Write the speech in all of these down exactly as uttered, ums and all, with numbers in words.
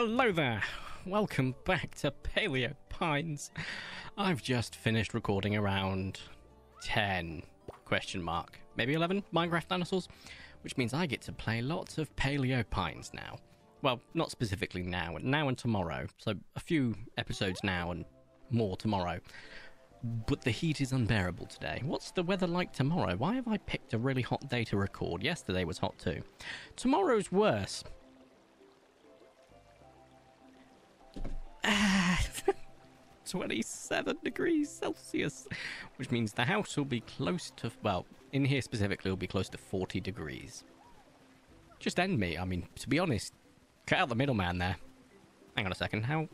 Hello there! Welcome back to Paleo Pines. I've just finished recording around ten, question mark, maybe eleven Minecraft dinosaurs, which means I get to play lots of Paleo Pines now. Well, not specifically now, now and tomorrow, so a few episodes now and more tomorrow. But the heat is unbearable today. What's the weather like tomorrow? Why have I picked a really hot day to record? Yesterday was hot too. Tomorrow's worse. twenty-seven degrees Celsius, which means the house will be close to, well, in here specifically will be close to forty degrees. Just end me. I mean, to be honest, cut out the middleman there. Hang on a second. How?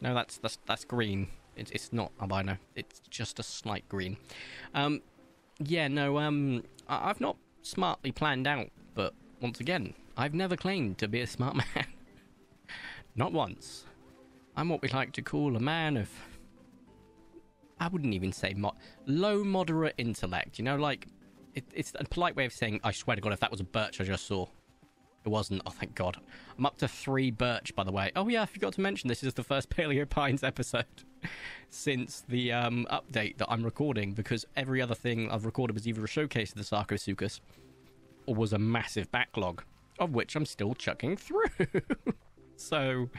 No, that's that's that's green. It's it's not albino. It's just a slight green. Um, yeah, no. Um, I, I've not smartly planned out, but once again, I've never claimed to be a smart man. Not once. I'm what we like to call a man of, I wouldn't even say mo low moderate intellect. You know, like, it, it's a polite way of saying, I swear to God, if that was a birch I just saw. It wasn't. Oh, thank God. I'm up to three birch, by the way. Oh, yeah, I forgot to mention this is the first Paleo Pines episode since the um, update that I'm recording, because every other thing I've recorded was either a showcase of the Sarcosuchus or was a massive backlog, of which I'm still chucking through. So...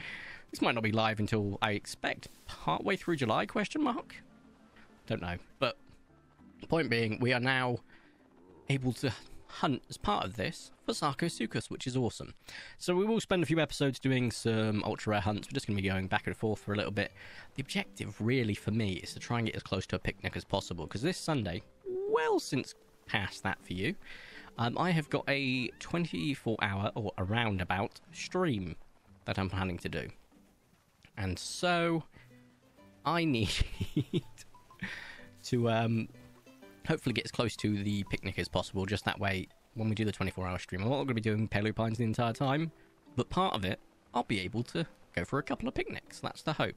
this might not be live until, I expect, partway through July, question mark? Don't know. But point being, we are now able to hunt as part of this for Sarcosuchus, which is awesome. So we will spend a few episodes doing some ultra-rare hunts. We're just going to be going back and forth for a little bit. The objective, really, for me, is to try and get as close to a picnic as possible, because this Sunday, well since past that for you, um, I have got a twenty-four hour, or around about, stream that I'm planning to do. And so, I need to um, hopefully get as close to the picnic as possible. Just that way, when we do the twenty-four hour stream, I'm not going to be doing Paleo Pines the entire time. But part of it, I'll be able to go for a couple of picnics. That's the hope.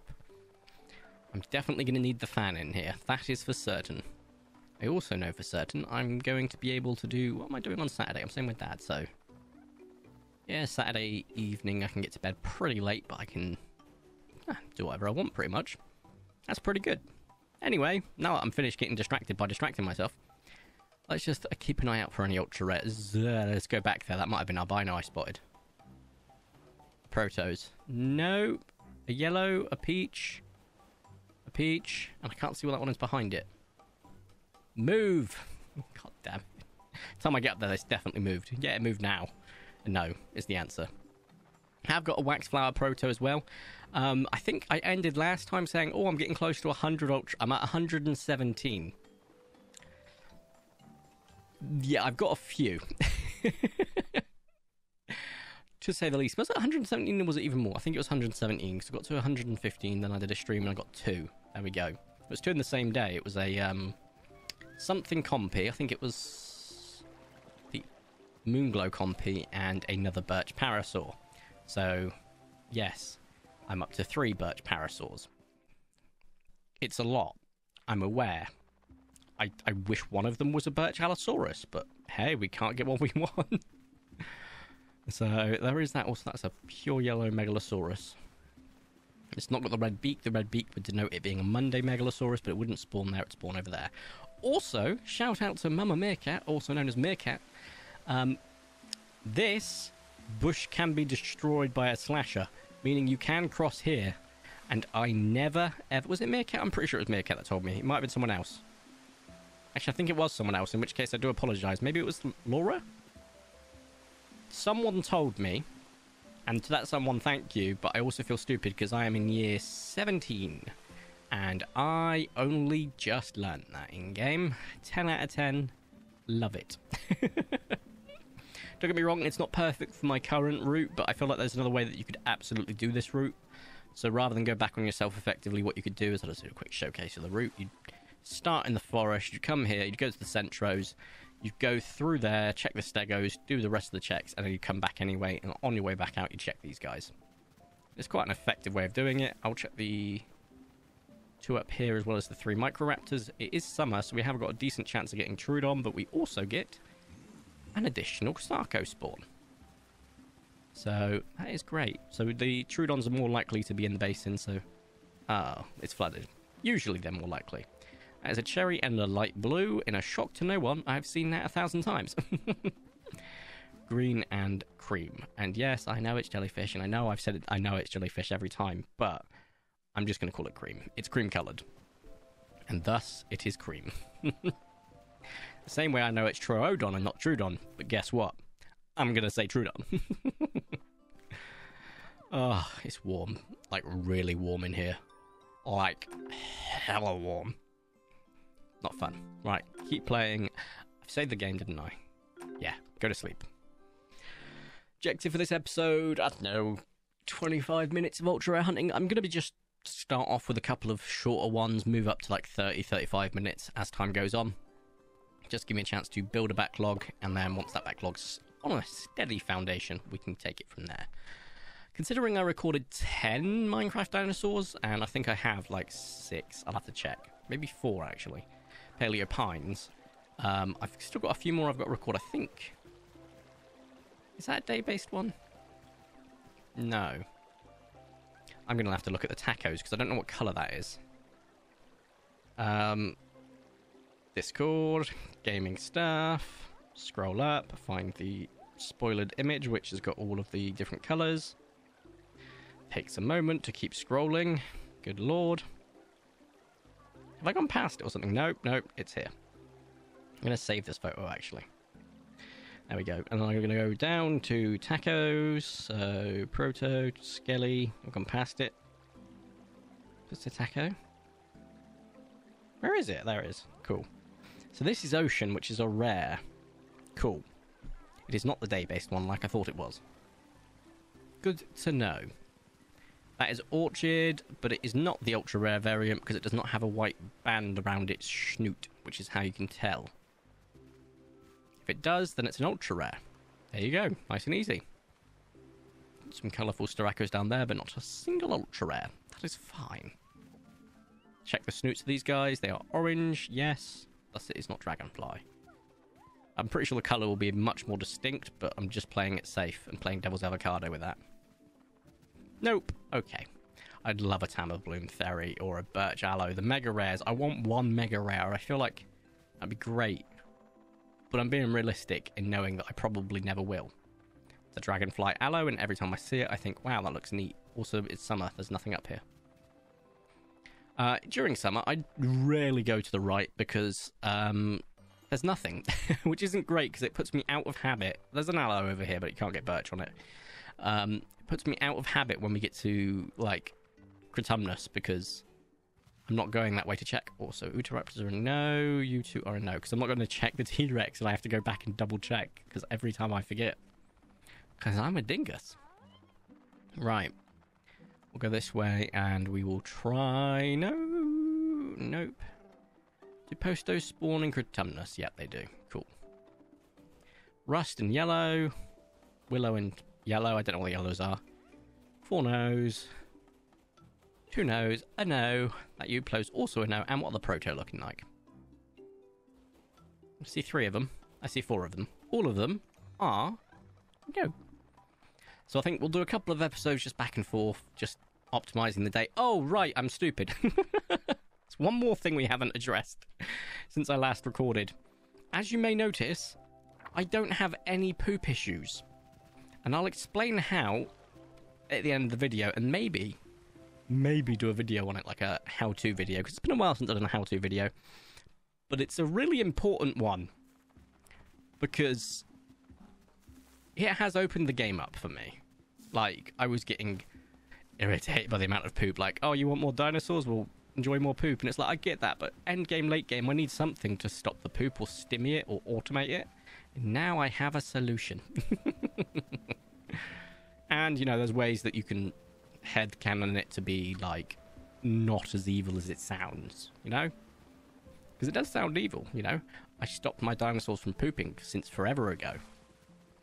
I'm definitely going to need the fan in here. That is for certain. I also know for certain I'm going to be able to do... what am I doing on Saturday? I'm staying with Dad, so... yeah, Saturday evening I can get to bed pretty late, but I can... do whatever I want, pretty much. That's pretty good. Anyway, now that I'm finished getting distracted by distracting myself, let's just uh, keep an eye out for any ultra rares. Uh, let's go back there. That might have been albino I spotted. Protos. No. A yellow, a peach, a peach, and I can't see what that one is behind it. Move! God damn it. By the time I get up there, it's definitely moved. Yeah, it moved now. No, is the answer. I have got a wax flower proto as well. Um, I think I ended last time saying, oh, I'm getting close to one hundred ultra. I'm at one hundred seventeen. Yeah, I've got a few. To say the least. Was it one hundred seventeen or was it even more? I think it was one hundred seventeen because I got to one hundred fifteen, then I did a stream and I got two. There we go. It was two in the same day. It was a um, something compy. I think it was the Moonglow Compy and another Birch Parasaur. So, yes, I'm up to three Birch Parasaurs. It's a lot, I'm aware. I, I wish one of them was a Birch Allosaurus, but hey, we can't get what we want. So, there is that. Also, that's a pure yellow Megalosaurus. It's not got the red beak. The red beak would denote it being a Monday Megalosaurus, but it wouldn't spawn there. It'd spawn over there. Also, shout out to Mama Meerkat, also known as Meerkat. Um, this... bush can be destroyed by a slasher, meaning you can cross here, and I never ever... was it Meerkat? I'm pretty sure it was Meerkat that told me. It might have been someone else. Actually, I think it was someone else, in which case I do apologise. Maybe it was Laura? Someone told me, and to that someone, thank you, but I also feel stupid because I am in year seventeen, and I only just learnt that in-game. ten out of ten. Love it. Don't get me wrong, it's not perfect for my current route, but I feel like there's another way that you could absolutely do this route. So rather than go back on yourself effectively, what you could do is, I'll just do a quick showcase of the route. You'd start in the forest, you'd come here, you'd go to the Centros, you'd go through there, check the Stegos, do the rest of the checks, and then you'd come back anyway, and on your way back out, you check these guys. It's quite an effective way of doing it. I'll check the two up here as well as the three Microraptors. It is summer, so we have got a decent chance of getting Troodon, but we also get... an additional Sarco spawn. So that is great. So the Troodons are more likely to be in the basin, so ah, it's flooded. Usually they're more likely. There's a cherry and a light blue. In a shock to no one, I've seen that a thousand times. Green and cream. And yes, I know it's jellyfish, and I know I've said it, I know it's jellyfish every time, but I'm just going to call it cream. It's cream coloured. And thus, it is cream. The same way I know it's Troodon and not Troodon, but guess what? I'm going to say Troodon. Oh, it's warm. Like, really warm in here. Like, hella warm. Not fun. Right, keep playing. I've saved the game, didn't I? Yeah, go to sleep. Objective for this episode, I don't know, twenty-five minutes of ultra rare hunting. I'm going to be just start off with a couple of shorter ones, move up to like thirty, thirty-five minutes as time goes on. Just give me a chance to build a backlog, and then once that backlog's on a steady foundation, we can take it from there. Considering I recorded ten Minecraft dinosaurs, and I think I have like six, I'll have to check. Maybe four, actually. Paleo Pines. Um, I've still got a few more I've got to record, I think. Is that a day-based one? No. I'm going to have to look at the tacos, because I don't know what colour that is. Um, Discord, gaming stuff, scroll up, find the spoiled image, which has got all of the different colours. Takes a moment to keep scrolling. Good lord. Have I gone past it or something? Nope, nope, it's here. I'm going to save this photo, actually. There we go. And I'm going to go down to tacos. So, Proto, Skelly. I've gone past it. Just a taco. Where is it? There it is. Cool. So this is Ocean, which is a rare. Cool. It is not the day-based one like I thought it was. Good to know. That is Orchid, but it is not the ultra-rare variant because it does not have a white band around its snoot, which is how you can tell. If it does, then it's an ultra-rare. There you go. Nice and easy. Some colourful Steracos down there, but not a single ultra-rare. That is fine. Check the snoots of these guys. They are orange. Yes. Thus, it is not Dragonfly. I'm pretty sure the colour will be much more distinct, but I'm just playing it safe and playing Devil's Avocado with that. Nope. Okay. I'd love a Tamar Bloom Theri or a Birch Aloe. The mega rares. I want one mega rare. I feel like that'd be great. But I'm being realistic in knowing that I probably never will. It's a Dragonfly Aloe, and every time I see it, I think, wow, that looks neat. Also, it's summer. There's nothing up here. Uh, during summer, I rarely go to the right because um, there's nothing, which isn't great because it puts me out of habit. There's an Aloe over here, but it can't get Birch on it. Um... puts me out of habit when we get to, like, Cretumnus, because I'm not going that way to check. Also, Utahraptors are a no, you two are a no, because I'm not going to check the T-Rex, and I have to go back and double-check, because every time I forget. Because I'm a dingus. Right. We'll go this way, and we will try... No! Nope. Do Postos spawn in Cretumnus? Yep, they do. Cool. Rust and Yellow. Willow and... Yellow, I don't know what the yellows are. Four no's. Two no's. A no. That Uplow's also a no. And what are the Proto looking like? I see three of them. I see four of them. All of them are no. So I think we'll do a couple of episodes just back and forth, just optimizing the day. Oh, right, I'm stupid. It's one more thing we haven't addressed since I last recorded. As you may notice, I don't have any poop issues. And I'll explain how at the end of the video, and maybe, maybe do a video on it, like a how-to video, because it's been a while since I've done a how-to video. But it's a really important one, because it has opened the game up for me. Like, I was getting irritated by the amount of poop, like, oh, you want more dinosaurs? Well, enjoy more poop. And it's like, I get that, but end game, late game, I need something to stop the poop or stimmy it or automate it. Now I have a solution. And, you know, there's ways that you can headcanon it to be, like, not as evil as it sounds, you know? Because it does sound evil, you know? I stopped my dinosaurs from pooping since forever ago.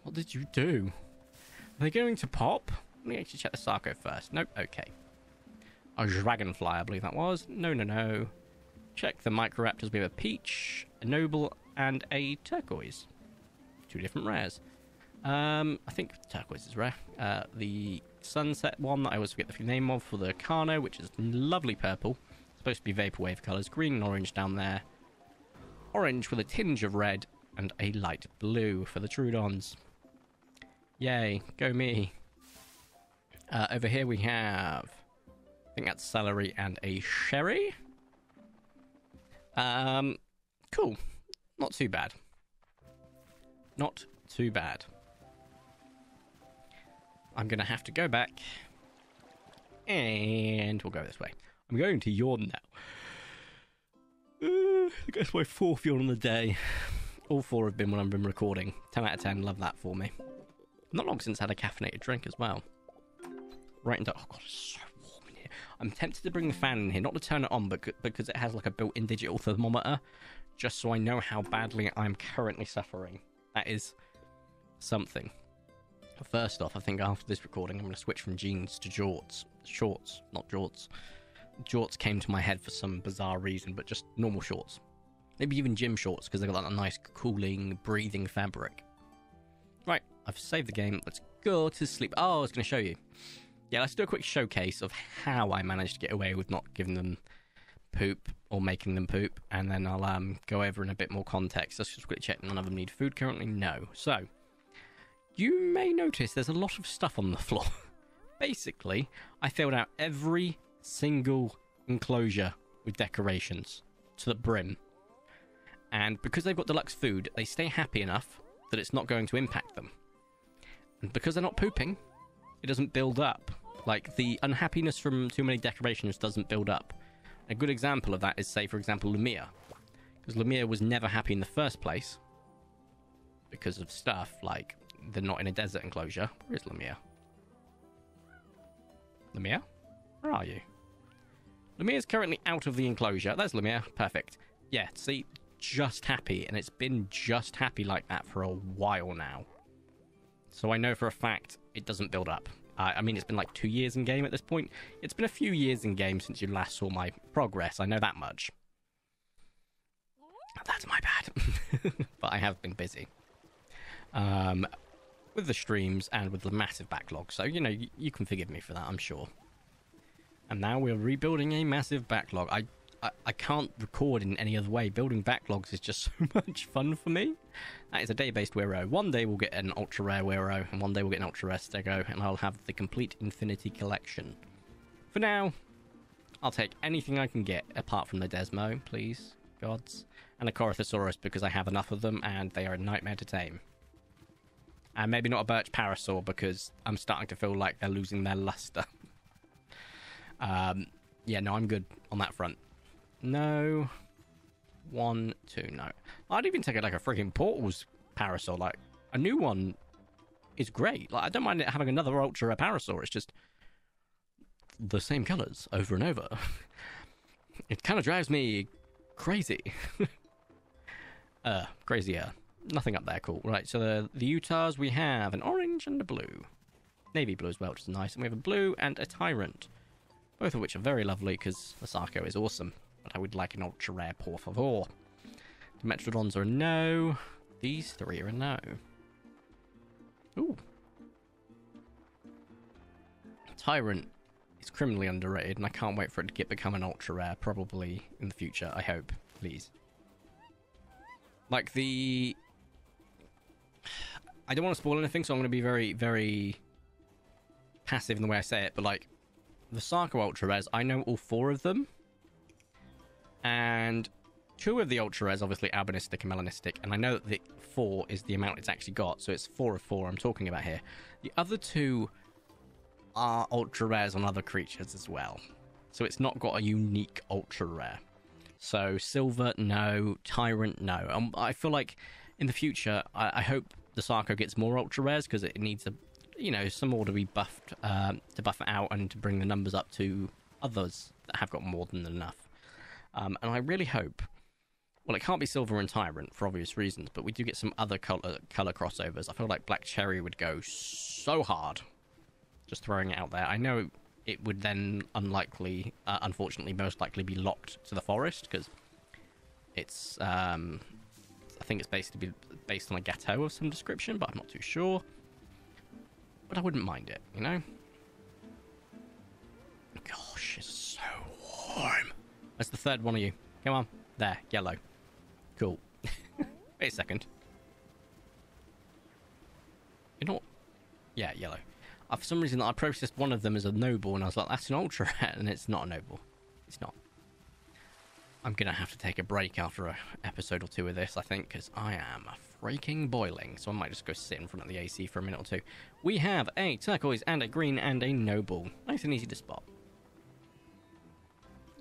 What did you do? Are they going to pop? Let me actually check the Sarco first. Nope, okay. A Dragonfly, I believe that was. No, no, no. Check the Microraptors. We have a Peach, a Noble, and a Turquoise. Two different rares. Um, I think turquoise is rare. Uh, the sunset one that I always forget the name of for the Carno, which is lovely purple. It's supposed to be vaporwave colours. Green and orange down there. Orange with a tinge of red and a light blue for the Troodons. Yay, go me. Uh, over here we have, I think that's celery and a sherry. Um, cool. Not too bad. Not too bad. I'm going to have to go back and we'll go this way. I'm going to yawn now. Uh, I guess my fourth yawn on the day. All four have been when I've been recording. ten out of ten, love that for me. Not long since I had a caffeinated drink as well. Right into, oh god, it's so warm in here. I'm tempted to bring the fan in here, not to turn it on, but because it has like a built-in digital thermometer, just so I know how badly I'm currently suffering. That is something. First off, I think after this recording, I'm going to switch from jeans to jorts. Shorts, not jorts. Jorts came to my head for some bizarre reason, but just normal shorts. Maybe even gym shorts, because they've got that nice, cooling, breathing fabric. Right, I've saved the game. Let's go to sleep. Oh, I was going to show you. Yeah, let's do a quick showcase of how I managed to get away with not giving them poop or making them poop. And then I'll um, go over in a bit more context. Let's just quickly check none of them need food currently. No. So, you may notice there's a lot of stuff on the floor. Basically, I filled out every single enclosure with decorations to the brim. And because they've got deluxe food, they stay happy enough that it's not going to impact them. And because they're not pooping, it doesn't build up. Like, the unhappiness from too many decorations doesn't build up. A good example of that is, say, for example, Lumia. Because Lumia was never happy in the first place. Because of stuff like, they're not in a desert enclosure. Where is Lumia? Lumia? Where are you? Lumia's currently out of the enclosure. That's Lumia. Perfect. Yeah, see? Just happy. And it's been just happy like that for a while now. So I know for a fact it doesn't build up. Uh, I mean, it's been like two years in game at this point. It's been a few years in game since you last saw my progress. I know that much. That's my bad. But I have been busy. Um, with the streams and with the massive backlog. So, you know, you, you can forgive me for that, I'm sure. And now we're rebuilding a massive backlog. I, I, I can't record in any other way. Building backlogs is just so much fun for me. That is a day-based Wero. One day we'll get an ultra-rare Wero, and one day we'll get an ultra-rare Stego, and I'll have the complete Infinity Collection. For now, I'll take anything I can get, apart from the Desmo, please, gods, and a Corythosaurus, because I have enough of them, and they are a nightmare to tame. And maybe not a Birch Parasaur, because I'm starting to feel like they're losing their luster. um, yeah, no, I'm good on that front. No. One, two, no. I'd even take it like a freaking Portals Parasaur. Like, a new one is great. Like, I don't mind it having another Ultra Parasaur. It's just the same colours over and over. It kind of drives me crazy. uh, crazier. Nothing up there, cool. Right, so the, the Utahs, we have an orange and a blue. Navy blue as well, which is nice. And we have a blue and a Tyrant. Both of which are very lovely, because the Sarco is awesome. But I would like an ultra rare, por favor. Dimetrodons are a no. These three are a no. Ooh. Tyrant is criminally underrated, and I can't wait for it to get become an ultra rare, probably in the future, I hope. Please. Like, the... I don't want to spoil anything, so I'm going to be very, very passive in the way I say it, but, like, the Sarco Ultra Rares, I know all four of them. And two of the Ultra Rares, obviously, albinistic and melanistic, and I know that the four is the amount it's actually got, so it's four of four I'm talking about here. The other two are Ultra Rares on other creatures as well. So it's not got a unique Ultra Rare. So, Silver, no. Tyrant, no. Um, I feel like in the future, I, I hope the Sarco gets more Ultra Rares, because it needs a, you know, some more to be buffed, uh, to buff it out and to bring the numbers up to others that have got more than enough. Um, and I really hope, well, it can't be Silver and Tyrant for obvious reasons, but we do get some other color, color crossovers. I feel like Black Cherry would go so hard, just throwing it out there. I know it would then unlikely, uh, unfortunately, most likely be locked to the forest, because it's, um, I think it's basically based on a ghetto of some description, but I'm not too sure. But I wouldn't mind it, you know? Gosh, it's so warm. That's the third one of you. Come on. There, yellow. Cool. Wait a second. You know what? Yeah, yellow. Uh, for some reason, I processed one of them as a noble, and I was like, that's an ultra rare, and it's not a noble. It's not. I'm going to have to take a break after an episode or two of this, I think, because I am freaking boiling. So I might just go sit in front of the A C for a minute or two. We have a turquoise and a green and a noble. Nice and easy to spot.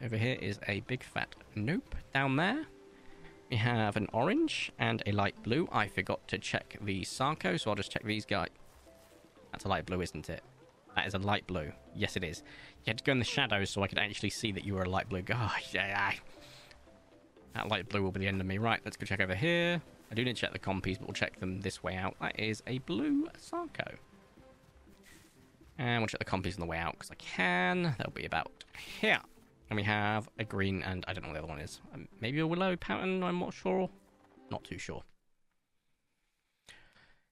Over here is a big fat nope. Down there, we have an orange and a light blue. I forgot to check the Sarco, so I'll just check these guys. That's a light blue, isn't it? That is a light blue. Yes, it is. You had to go in the shadows so I could actually see that you were a light blue guy. Oh, yeah, yeah. That light blue will be the end of me. Right, let's go check over here. I do need to check the compies, but we'll check them this way out. That is a blue Sarco. And we'll check the compies on the way out, because I can. They'll be about here. And we have a green, and I don't know what the other one is. Um, maybe a willow pattern, I'm not sure. Not too sure.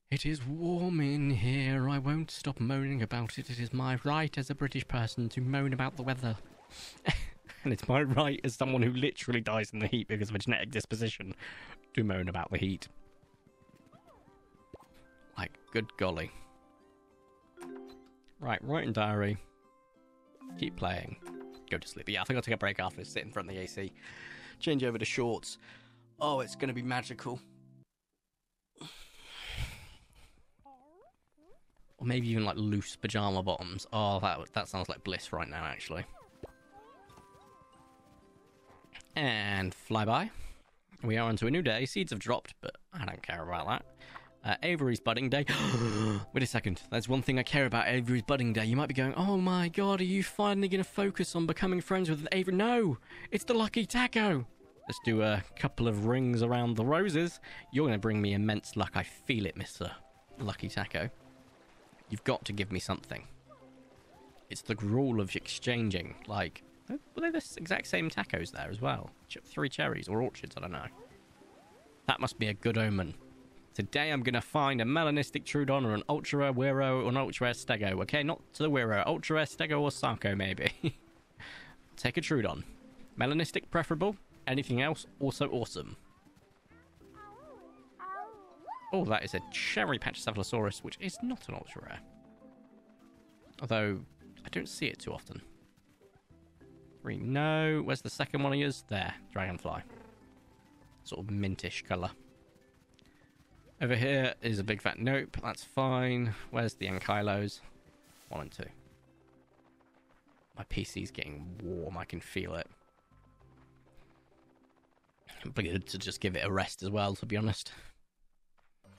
It is warm in here. I won't stop moaning about it. It is my right as a British person to moan about the weather. And it's my right as someone who literally dies in the heat because of a genetic disposition to moan about the heat. Like, good golly. Right, write in diary. Keep playing. Go to sleep. But yeah, I think I'll take a break after this, sit in front of the A C. Change over to shorts. Oh, it's going to be magical. Or maybe even like loose pajama bottoms. Oh, that, that sounds like bliss right now, actually. And fly by. We are onto a new day. Seeds have dropped, but I don't care about that. Uh, Avery's budding day. Wait a second. There's one thing I care about, Avery's budding day. You might be going, oh my god, are you finally going to focus on becoming friends with Avery? No! It's the lucky taco! Let's do a couple of rings around the roses. You're going to bring me immense luck. I feel it, Mister Lucky Taco. You've got to give me something. It's the rule of exchanging, like... Were they the exact same tacos there as well? Three cherries or orchards, I don't know. That must be a good omen. Today I'm going to find a melanistic Troodon or an ultra rare Wero or an ultra rare Stego. Okay, not to the Wero. Ultra rare Stego or Sarco maybe. Take a Troodon. Melanistic preferable. Anything else also awesome. Oh, that is a cherry patch Allosaurus, which is not an ultra rare. Although, I don't see it too often. No, where's the second one of yours? There, dragonfly. Sort of mintish colour. Over here is a big fat nope. That's fine. Where's the Ankylos? One and two. My P C's getting warm. I can feel it. I'm obligated to just give it a rest as well, to be honest.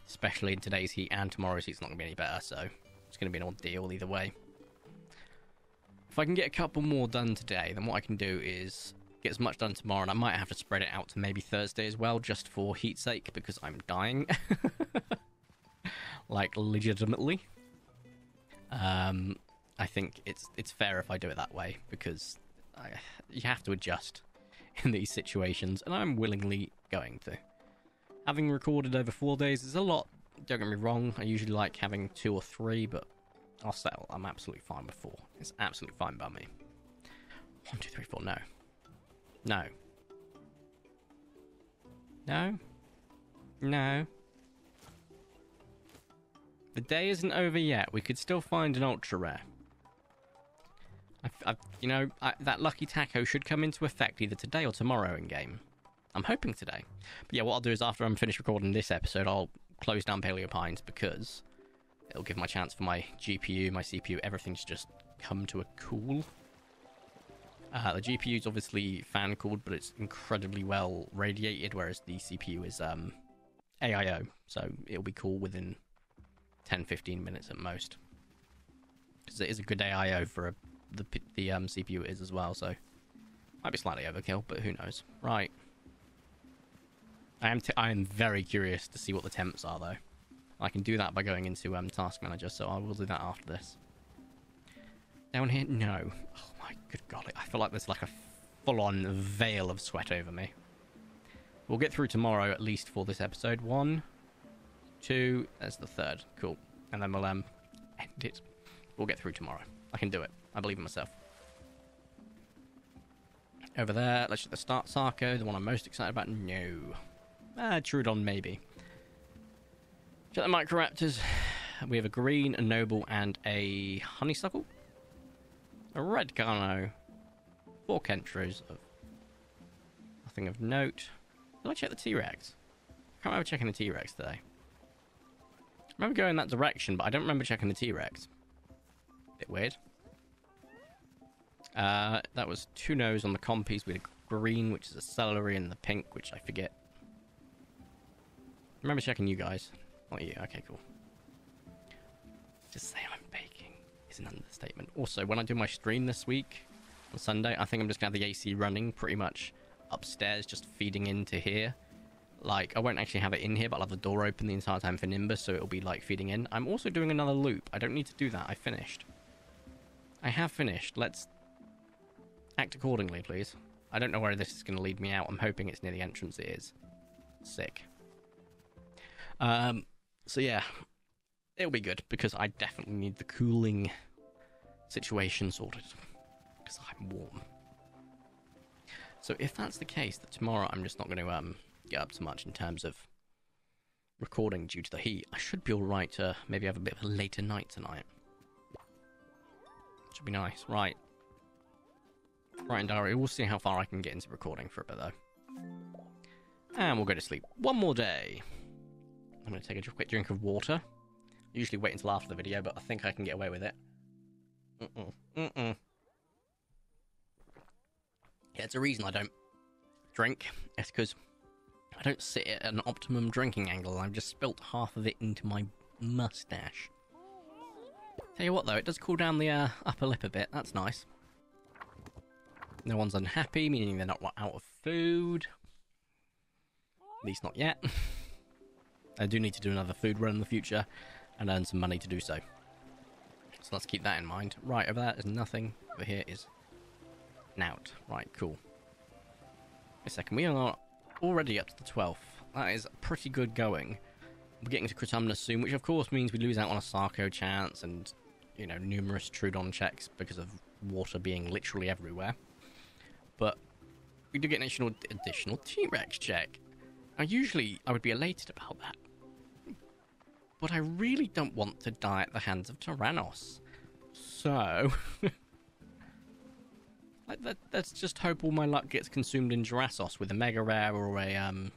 Especially in today's heat and tomorrow's heat's not going to be any better, so it's going to be an ordeal either way. If I can get a couple more done today, then what I can do is get as much done tomorrow, and I might have to spread it out to maybe Thursday as well, just for heat's sake, because I'm dying. Like, legitimately. Um, I think it's it's fair if I do it that way, because I, you have to adjust in these situations, and I'm willingly going to. Having recorded over four days is a lot, don't get me wrong. I usually like having two or three, but... I'll settle. I'm absolutely fine with four. It's absolutely fine by me. One, two, three, four. No. No. No. No. The day isn't over yet. We could still find an ultra rare. I've, I've, you know, I, that lucky taco should come into effect either today or tomorrow in game. I'm hoping today. But yeah, what I'll do is after I'm finished recording this episode, I'll close down Paleo Pines because... It'll give my chance for my G P U, my C P U, everything to just come to a cool. Uh, the G P U is obviously fan-cooled, but it's incredibly well radiated, whereas the C P U is um, A I O. So it'll be cool within ten to fifteen minutes at most. Because it is a good A I O for a, the, the um, C P U it is as well, so... Might be slightly overkill, but who knows. Right. I am, t I am very curious to see what the temps are, though. I can do that by going into um, Task Manager, so I will do that after this. Down here? No. Oh my good god, I feel like there's like a full-on veil of sweat over me. We'll get through tomorrow, at least for this episode. One, two, that's the third. Cool. And then we'll um, end it. We'll get through tomorrow. I can do it. I believe in myself. Over there, let's just start Sarco, the one I'm most excited about. No. Ah, Troodon, maybe. Check the Microraptors. We have a green, a noble, and a honeysuckle. A red Carno. Four Centros. Nothing of note. Did I check the T-Rex? I can't remember checking the T-Rex today. I remember going that direction, but I don't remember checking the T-Rex. Bit weird. Uh, that was two nos on the compies. We had a green, which is a celery, and the pink, which I forget. Remember checking you guys. Not you. Okay, cool. Just say I'm baking is an understatement. Also, when I do my stream this week on Sunday, I think I'm just going to have the A C running pretty much upstairs, just feeding into here. Like, I won't actually have it in here, but I'll have the door open the entire time for Nimbus, so it'll be, like, feeding in. I'm also doing another loop. I don't need to do that. I finished. I have finished. Let's... act accordingly, please. I don't know where this is going to lead me out. I'm hoping it's near the entrance. It is. Sick. Um, so, yeah. It'll be good, because I definitely need the cooling situation sorted. Because I'm warm. So, if that's the case, that tomorrow I'm just not going to um get up to much in terms of recording due to the heat, I should be alright to maybe have a bit of a later night tonight. Should be nice. Right. Right in diary, we'll see how far I can get into recording for a bit, though. And we'll go to sleep. One more day. I'm going to take a quick drink of water. I usually wait until after the video, but I think I can get away with it. Mm-mm. Mm-mm. Yeah, it's a reason I don't drink. It's because I don't sit at an optimum drinking angle. I've just spilt half of it into my mustache. Tell you what, though, it does cool down the uh, upper lip a bit. That's nice. No one's unhappy, meaning they're not out of food. At least not yet. I do need to do another food run in the future and earn some money to do so. So let's keep that in mind. Right, over there is nothing. Over here is Nout. Right, cool. Wait a second, we are already up to the twelfth. That is pretty good going. We're getting to Cretumnus soon, which of course means we lose out on a Sarco chance and, you know, numerous Troodon checks because of water being literally everywhere. But we do get an additional, additional T-Rex check. Now, usually I would be elated about that. But I really don't want to die at the hands of Tyrannos. So... like that, let's just hope all my luck gets consumed in Jurassos with a Mega Rare or a... um,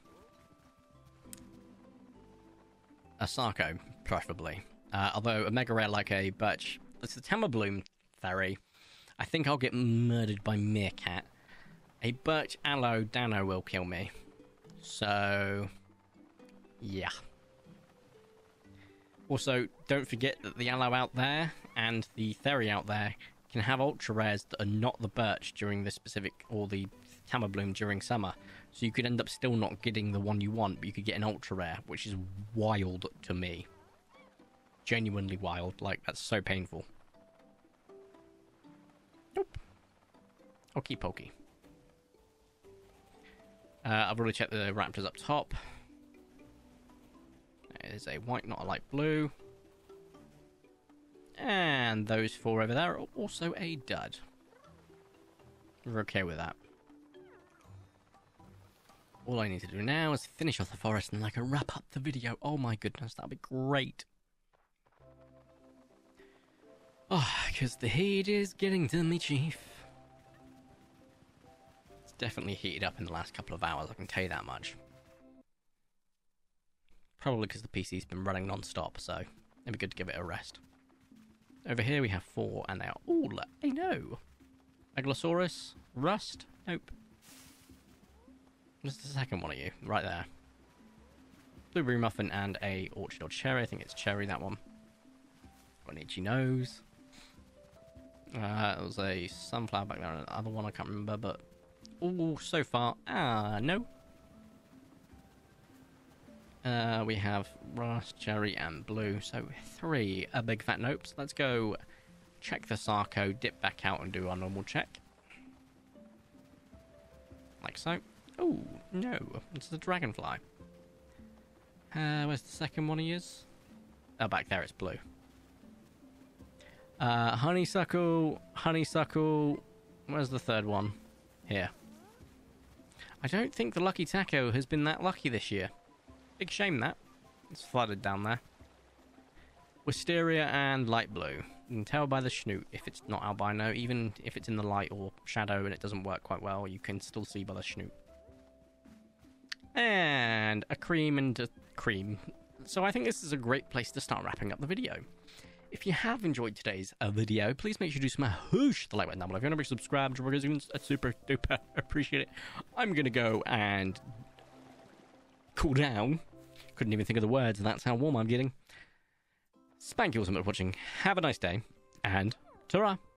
a Sarco, preferably. Uh, although a Mega Rare like a Birch... It's the Tamabloom Theri. I think I'll get murdered by Meerkat. A Birch Allo Dano will kill me. So, yeah. Also, don't forget that the Allo out there and the Theri out there can have ultra rares that are not the Birch during the specific, or the Tamabloom during summer. So you could end up still not getting the one you want, but you could get an ultra rare, which is wild to me. Genuinely wild. Like, that's so painful. Nope. Okie pokey. Uh, I've already checked the raptors up top. There's a white, not a light blue. And those four over there are also a dud. We're okay with that. All I need to do now is finish off the forest and I can wrap up the video. Oh my goodness, that'll be great. Oh, because the heat is getting to me, Chief. Definitely heated up in the last couple of hours, I can tell you that much. Probably because the P C's been running non-stop, so it'd be good to give it a rest. Over here we have four, and they are all... Hey, no! Megalosaurus, Rust, nope. Just the second one of you, right there. Blueberry Muffin and a Orchard or Cherry, I think it's Cherry, that one. Got an itchy nose. Uh, there was a Sunflower back there, and another one I can't remember, but... Oh, so far. Ah, no. Uh, we have Rust, Cherry, and Blue. So, three. A big fat nopes. Let's go check the Sarco, dip back out, and do our normal check. Like so. Oh, no, it's the dragonfly. Uh, where's the second one he is? Oh, back there, it's blue. Uh, honeysuckle, honeysuckle. Where's the third one? Here. I don't think the lucky taco has been that lucky this year. Big shame that. It's flooded down there. Wisteria and light blue. You can tell by the schnoot if it's not albino. Even if it's in the light or shadow and it doesn't work quite well, you can still see by the schnoot. And a cream and a cream. So I think this is a great place to start wrapping up the video. If you have enjoyed today's uh, video, please make sure you do smash the like button down below. If you're not subscribed, we're going to super duper appreciate it. I'm going to go and cool down. Couldn't even think of the words, and that's how warm I'm getting. Thank you all so much for watching. Have a nice day, and ta-ra!